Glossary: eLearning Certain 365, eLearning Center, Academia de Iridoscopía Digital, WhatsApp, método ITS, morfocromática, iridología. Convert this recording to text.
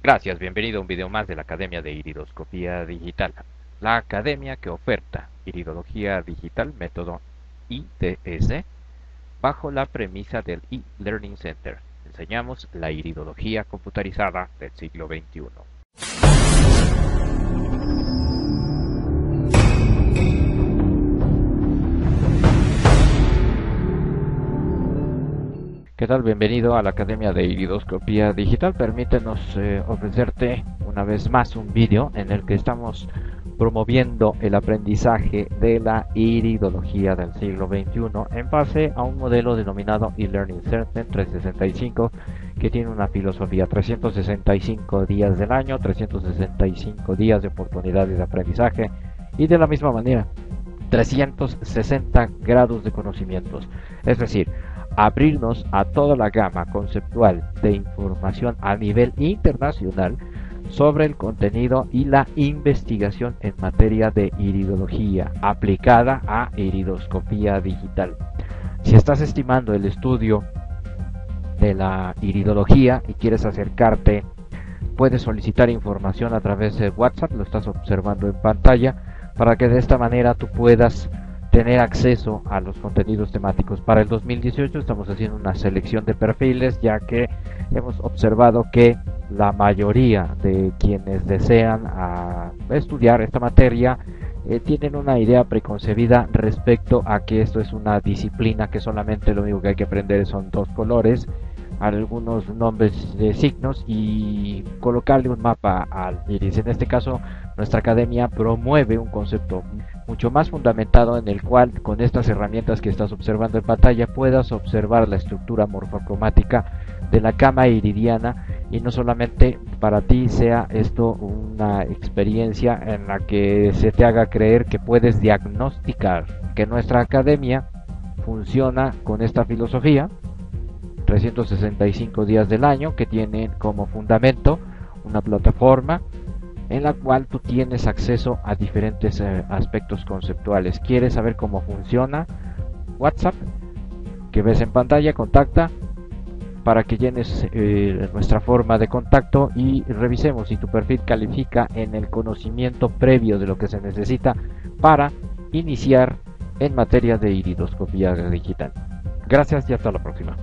Gracias, bienvenido a un video más de la Academia de Iridoscopía Digital, la academia que oferta iridología digital, método ITS, bajo la premisa del eLearning Center. Enseñamos la iridología computarizada del siglo XXI. ¿Qué tal? Bienvenido a la Academia de Iridoscopía Digital. Permítenos ofrecerte una vez más un vídeo en el que estamos promoviendo el aprendizaje de la iridología del siglo XXI en base a un modelo denominado eLearning Certain 365, que tiene una filosofía: 365 días del año, 365 días de oportunidades de aprendizaje y, de la misma manera, 360 grados de conocimientos. Es decir, abrirnos a toda la gama conceptual de información a nivel internacional sobre el contenido y la investigación en materia de iridología aplicada a iridoscopía digital. Si estás estimando el estudio de la iridología y quieres acercarte, puedes solicitar información a través de WhatsApp, lo estás observando en pantalla, para que de esta manera tú puedas tener acceso a los contenidos temáticos. Para el 2018 estamos haciendo una selección de perfiles, ya que hemos observado que la mayoría de quienes desean estudiar esta materia tienen una idea preconcebida respecto a que esto es una disciplina que solamente lo único que hay que aprender son dos colores, algunos nombres de signos y colocarle un mapa al iris. En este caso, nuestra academia promueve un concepto mucho más fundamentado, en el cual, con estas herramientas que estás observando en pantalla, puedas observar la estructura morfocromática de la cama iridiana, y no solamente para ti sea esto una experiencia en la que se te haga creer que puedes diagnosticar. Que nuestra academia funciona con esta filosofía: 365 días del año, que tienen como fundamento una plataforma en la cual tú tienes acceso a diferentes aspectos conceptuales. ¿Quieres saber cómo funciona WhatsApp? Que ves en pantalla, contacta para que llenes nuestra forma de contacto y revisemos si tu perfil califica en el conocimiento previo de lo que se necesita para iniciar en materia de iridoscopía digital. Gracias y hasta la próxima.